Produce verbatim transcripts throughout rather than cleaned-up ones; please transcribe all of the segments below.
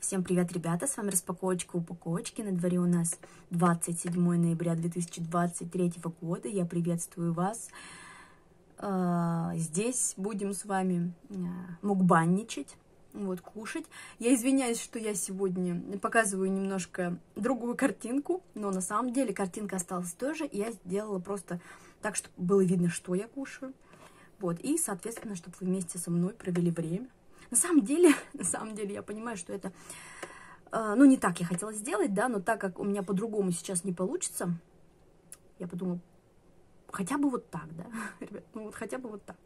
Всем привет, ребята, с вами распаковочка упаковочки, на дворе у нас двадцать седьмое ноября две тысячи двадцать третьего года, я приветствую вас, здесь будем с вами мукбанничать, вот, кушать. Я извиняюсь, что я сегодня показываю немножко другую картинку, но на самом деле картинка осталась тоже, я сделала просто так, чтобы было видно, что я кушаю, вот, и, соответственно, чтобы вы вместе со мной провели время. На самом деле, на самом деле, я понимаю, что это, э, ну, не так я хотела сделать, да, но так как у меня по-другому сейчас не получится, я подумала, хотя бы вот так, да, ребят, ну, вот хотя бы вот так.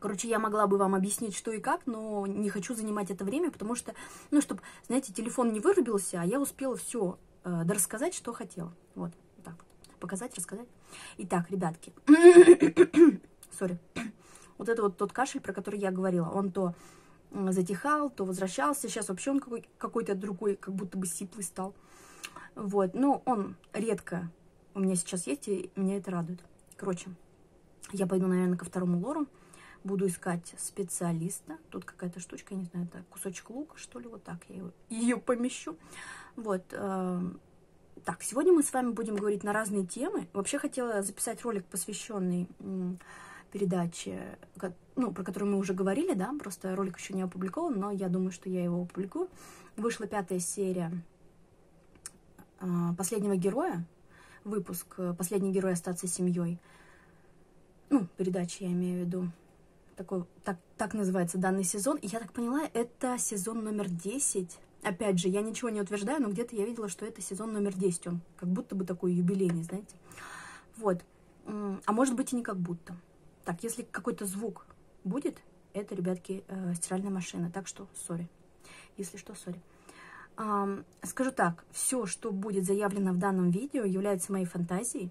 Короче, я могла бы вам объяснить, что и как, но не хочу занимать это время, потому что, ну, чтобы, знаете, телефон не вырубился, а я успела все э, дорассказать, что хотела. Вот, вот так вот, показать, рассказать. Итак, ребятки, сори. Вот это вот тот кашель, про который я говорила. Он то затихал, то возвращался. Сейчас вообще он какой- какой-то другой, как будто бы сиплый стал. Вот. Но он редко у меня сейчас есть, и меня это радует. Короче, я пойду, наверное, ко второму лору. Буду искать специалиста. Тут какая-то штучка, я не знаю, это кусочек лука, что ли. Вот так я его, ее помещу. Вот. Так, сегодня мы с вами будем говорить на разные темы. Вообще хотела записать ролик, посвященный... передачи, ну, про которую мы уже говорили, да, просто ролик еще не опубликован, но я думаю, что я его опубликую. Вышла пятая серия «Последнего героя», выпуск «Последний герой. Остаться семьей». Ну, передачи я имею в виду. Такой, так, так называется данный сезон. И я так поняла, это сезон номер десять. Опять же, я ничего не утверждаю, но где-то я видела, что это сезон номер десять. Он как будто бы такой юбилейный, знаете. Вот. А может быть и не как будто. Так, если какой-то звук будет, это, ребятки, э, стиральная машина. Так что, сори. Если что, сори. Эм, скажу так, все, что будет заявлено в данном видео, является моей фантазией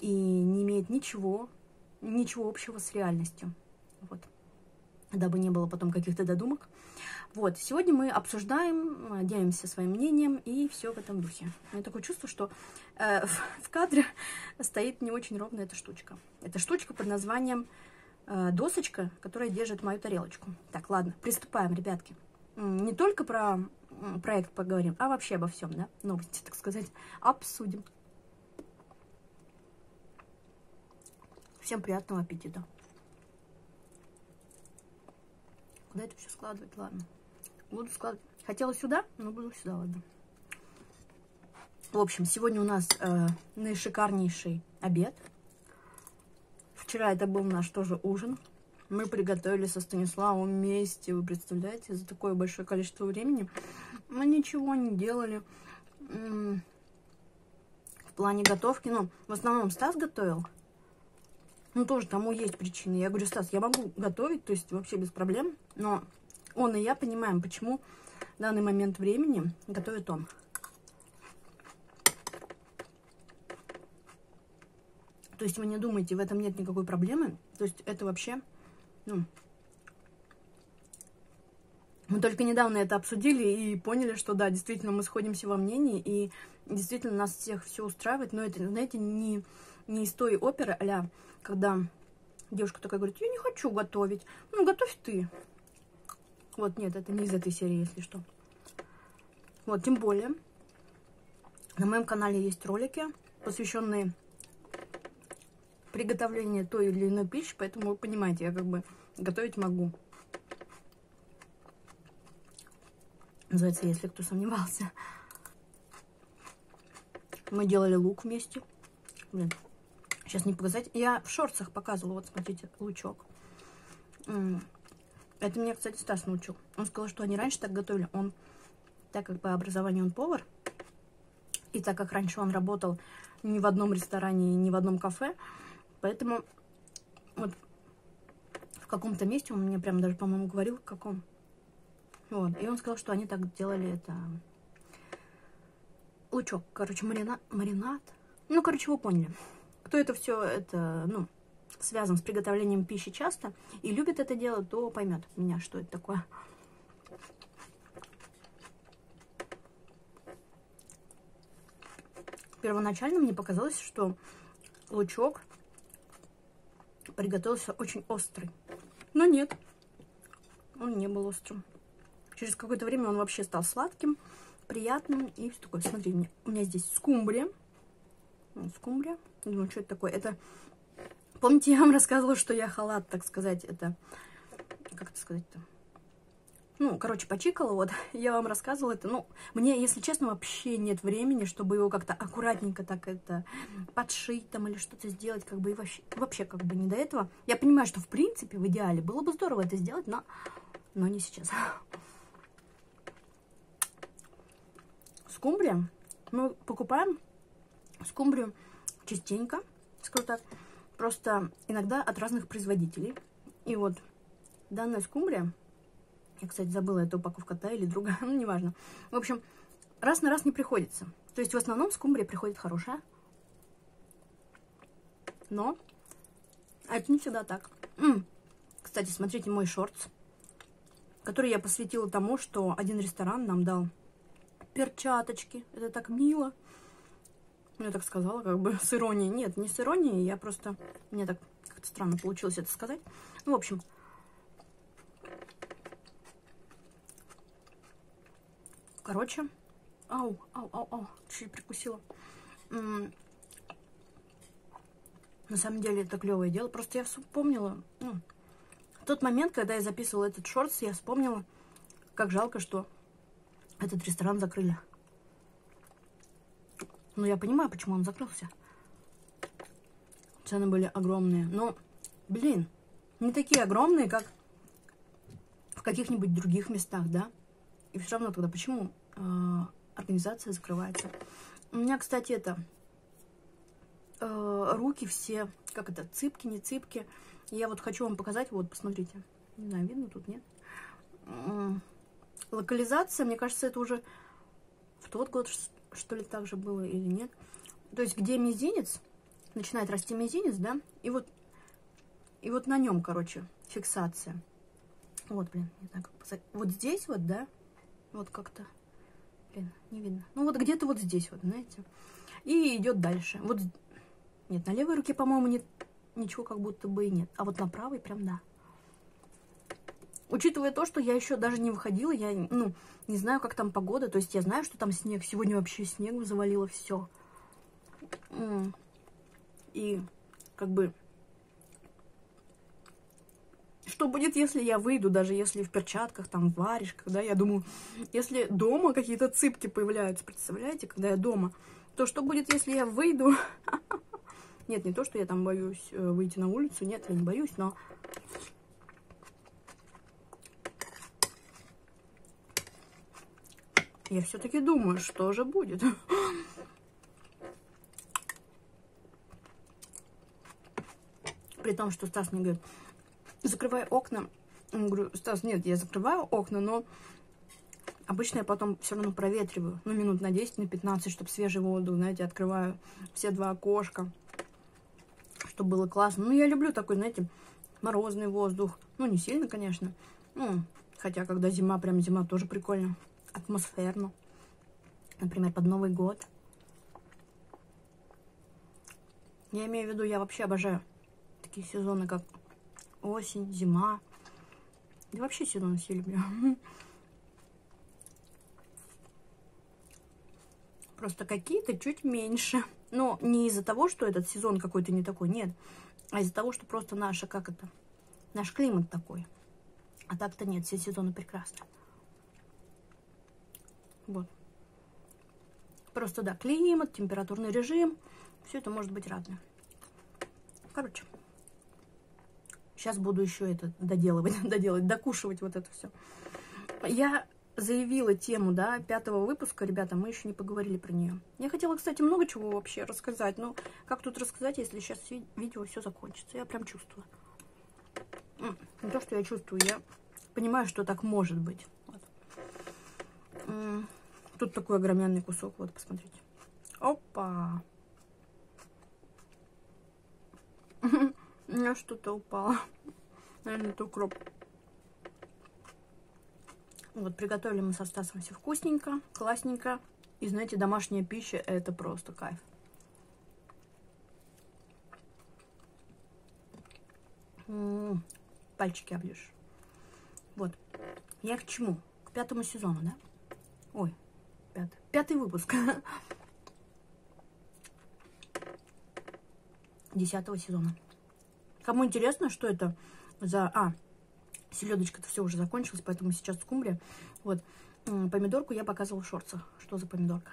и не имеет ничего, ничего общего с реальностью. Вот. Дабы не было потом каких-то додумок. Вот, сегодня мы обсуждаем, делимся своим мнением и все в этом духе. У меня такое чувство, что э, в, в кадре стоит не очень ровно эта штучка. Это штучка под названием э, «Досочка», которая держит мою тарелочку. Так, ладно, приступаем, ребятки. Не только про проект поговорим, а вообще обо всем, да? Новости, так сказать, обсудим. Всем приятного аппетита. Куда это все складывать? Ладно. Буду складывать. Хотела сюда, но буду сюда, ладно. В общем, сегодня у нас э, наишикарнейший обед. Вчера это был наш тоже ужин. Мы приготовили со Станиславом вместе. Вы представляете, за такое большое количество времени мы ничего не делали. В плане готовки. Ну, в основном Стас готовил. Ну, тоже тому есть причины. Я говорю, Стас, я могу готовить, то есть вообще без проблем. Но он и я понимаем, почему в данный момент времени готовит он. То есть вы не думайте, в этом нет никакой проблемы. То есть это вообще... Ну, мы только недавно это обсудили и поняли, что да, действительно мы сходимся во мнении. И действительно нас всех все устраивает. Но это, знаете, не... Не из той оперы, а-ля, когда девушка такая говорит, я не хочу готовить. Ну, готовь ты. Вот, нет, это не из этой серии, если что. Вот, тем более, на моем канале есть ролики, посвященные приготовлению той или иной пищи, поэтому вы понимаете, я как бы готовить могу. Называется, если кто сомневался. Мы делали лук вместе. Блин. Сейчас не показать. Я в шорцах показывала. Вот, смотрите, лучок. Это меня, кстати, Стас научил. Он сказал, что они раньше так готовили. Он, так как по образованию он повар, и так как раньше он работал ни в одном ресторане, ни в одном кафе, поэтому вот в каком-то месте, он мне прям даже, по-моему, говорил, в каком. Вот. И он сказал, что они так делали это. Лучок, короче, марина... маринад. Ну, короче, вы поняли. Кто это все, это, ну, связан с приготовлением пищи часто и любит это дело, то поймет меня, что это такое. Первоначально мне показалось, что лучок приготовился очень острый. Но нет, он не был острым. Через какое-то время он вообще стал сладким, приятным. И все такое. Смотри, у меня, у меня здесь скумбрия. Скумбрия. Думаю, что это такое? Это... Помните, я вам рассказывала, что я халат, так сказать, это... Как это сказать-то? Ну, короче, почикала, вот, я вам рассказывала это, ну, мне, если честно, вообще нет времени, чтобы его как-то аккуратненько так это подшить там или что-то сделать, как бы, и вообще, вообще как бы не до этого. Я понимаю, что, в принципе, в идеале было бы здорово это сделать, но, но не сейчас. Скумбрия. Мы покупаем скумбрию частенько, скажу так, просто иногда от разных производителей. И вот данная скумбрия... Я, кстати, забыла, это упаковка та или другая, ну, неважно. В общем, раз на раз не приходится. То есть, в основном скумбрия приходит хорошая. Но это не всегда так. М-м. Кстати, смотрите мой шортс, который я посвятила тому, что один ресторан нам дал перчаточки. Это так мило. Я так сказала, как бы с иронией. Нет, не с иронией, я просто... Мне так как-то странно получилось это сказать. Ну, в общем... Короче, ау, ау, ау, ау, чуть прикусила. М-м. На самом деле это клевое дело. Просто я вспомнила, ну, в тот момент, когда я записывала этот шортс, я вспомнила, как жалко, что этот ресторан закрыли. Ну, я понимаю, почему он закрылся. Цены были огромные. Но, блин, не такие огромные, как в каких-нибудь других местах, да? И все равно тогда почему э, организация закрывается? У меня, кстати, это э, руки все, как это, цыпки, не цыпки. Я вот хочу вам показать, вот, посмотрите. Не знаю, видно тут, нет? Э, локализация, мне кажется, это уже в тот год, что ли, так же было или нет. То есть, где мизинец, начинает расти мизинец, да? И вот, и вот на нем, короче, фиксация. Вот, блин, не знаю, как показать. Вот здесь вот, да? Вот как-то, блин, не видно. Ну, вот где-то вот здесь вот, знаете. И идет дальше. Вот, нет, на левой руке, по-моему, нет, ничего как будто бы и нет. А вот на правой прям, да. Учитывая то, что я еще даже не выходила, я, ну, не знаю, как там погода. То есть я знаю, что там снег. Сегодня вообще снегом завалило все. И, как бы... Что будет, если я выйду, даже если в перчатках, там, в варежках, да, я думаю, если дома какие-то цыпки появляются, представляете, когда я дома, то что будет, если я выйду? Нет, не то, что я там боюсь выйти на улицу, нет, я не боюсь, но... Я все-таки думаю, что же будет. При том, что Стас мне говорит... Закрывай окна. Говорю, Стас, нет, я закрываю окна, но обычно я потом все равно проветриваю. Ну, минут на десять, на пятнадцать, чтобы свежую воду, знаете, открываю все два окошка, чтобы было классно. Ну, я люблю такой, знаете, морозный воздух. Ну, не сильно, конечно. Ну, хотя, когда зима, прям зима, тоже прикольно. Атмосферно. Например, под Новый год. Я имею в виду, я вообще обожаю такие сезоны, как... Осень, зима. Да вообще сезон все люблю. Просто какие-то чуть меньше. Но не из-за того, что этот сезон какой-то не такой, нет. А из-за того, что просто наша, как это, наш климат такой. А так-то нет, все сезоны прекрасны. Вот. Просто, да, климат, температурный режим. Все это может быть разное. Короче. Сейчас буду еще это доделывать, доделать, докушивать вот это все. Я заявила тему, да, пятого выпуска. Ребята, мы еще не поговорили про нее. Я хотела, кстати, много чего вообще рассказать. Но как тут рассказать, если сейчас видео все закончится? Я прям чувствую. Не то, что я чувствую, я понимаю, что так может быть. Вот. Тут такой огроменный кусок, вот, посмотрите. Опа! У меня что-то упало. Наверное, это укроп. Вот, приготовили мы со Стасом все вкусненько, классненько. И, знаете, домашняя пища – это просто кайф. М-м-м, пальчики оближешь. Вот. Я к чему? К к пятому сезону, да? Ой, пятый, пятый выпуск. Десятого сезона. Кому интересно, что это за... А, селедочка-то все уже закончилась, поэтому сейчас скумбрия. Вот, помидорку я показывала в шортсах. Что за помидорка?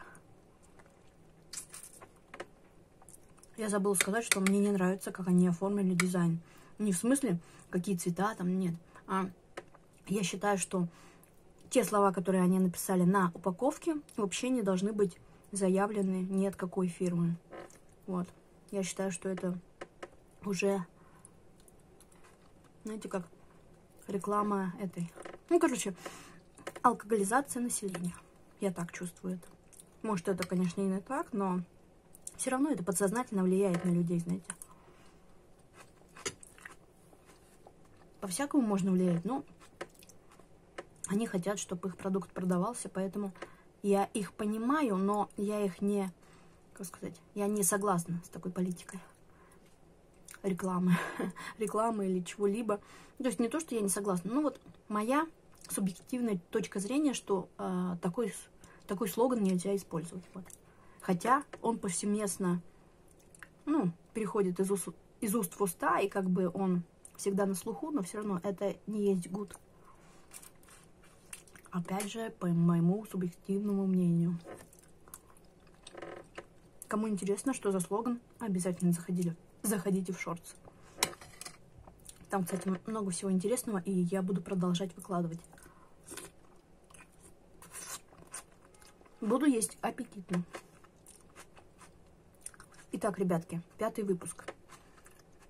Я забыла сказать, что мне не нравится, как они оформили дизайн. Не в смысле, какие цвета там, нет. А я считаю, что те слова, которые они написали на упаковке, вообще не должны быть заявлены ни от какой фирмы. Вот. Я считаю, что это уже, знаете, как реклама этой. Ну, короче, алкоголизация населения. Я так чувствую это. Может, это, конечно, и не так, но все равно это подсознательно влияет на людей, знаете. По-всякому можно влиять, но они хотят, чтобы их продукт продавался, поэтому я их понимаю, но я их не... Как сказать, я не согласна с такой политикой рекламы, рекламы или чего-либо. То есть не то, что я не согласна, но вот моя субъективная точка зрения, что э, такой, такой слоган нельзя использовать. Вот. Хотя он повсеместно, ну, переходит из уст, из уст в уста, и как бы он всегда на слуху, но все равно это не есть good. Опять же, по моему субъективному мнению. Кому интересно, что за слоган, обязательно заходили. Заходите в шортс. Там, кстати, много всего интересного, и я буду продолжать выкладывать. Буду есть аппетитно. Итак, ребятки, пятый выпуск.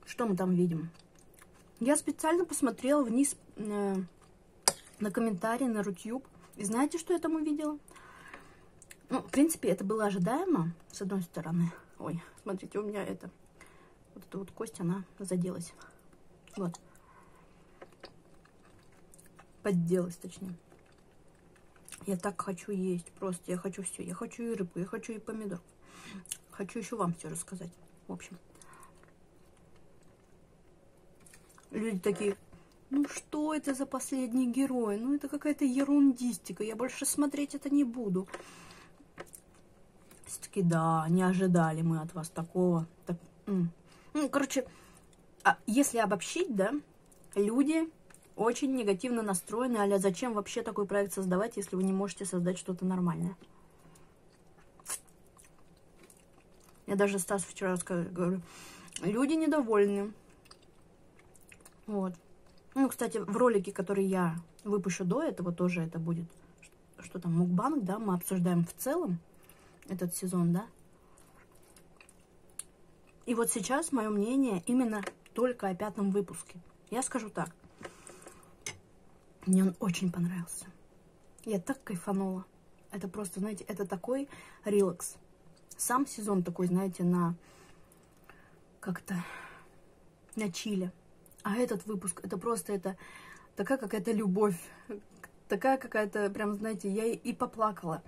Что мы там видим? Я специально посмотрела вниз э, на комментарии на рутьюб. И знаете, что я там увидела? Ну, в принципе, это было ожидаемо, с одной стороны. Ой, смотрите, у меня это... Вот эта вот кость, она заделась. Вот. Подделась, точнее. Я так хочу есть, просто я хочу все. Я хочу и рыбу, я хочу и помидор. Хочу еще вам все рассказать. В общем. Люди такие... Ну что это за последний герой? Ну это какая-то ерундистика. Я больше смотреть это не буду. Все-таки, да, не ожидали мы от вас такого. Так, м. Ну, короче, а если обобщить, да, люди очень негативно настроены, а-ля зачем вообще такой проект создавать, если вы не можете создать что-то нормальное. Я даже Стас вчера сказала, говорю, люди недовольны. Вот. Ну, кстати, в ролике, который я выпущу до этого, тоже это будет, что там, мукбанг, да, мы обсуждаем в целом этот сезон, да? И вот сейчас мое мнение именно только о пятом выпуске. Я скажу так. Мне он очень понравился. Я так кайфанула. Это просто, знаете, это такой релакс. Сам сезон такой, знаете, на... Как-то... На чиле. А этот выпуск, это просто, это... Такая какая-то любовь. Такая какая-то, прям, знаете, я и поплакала.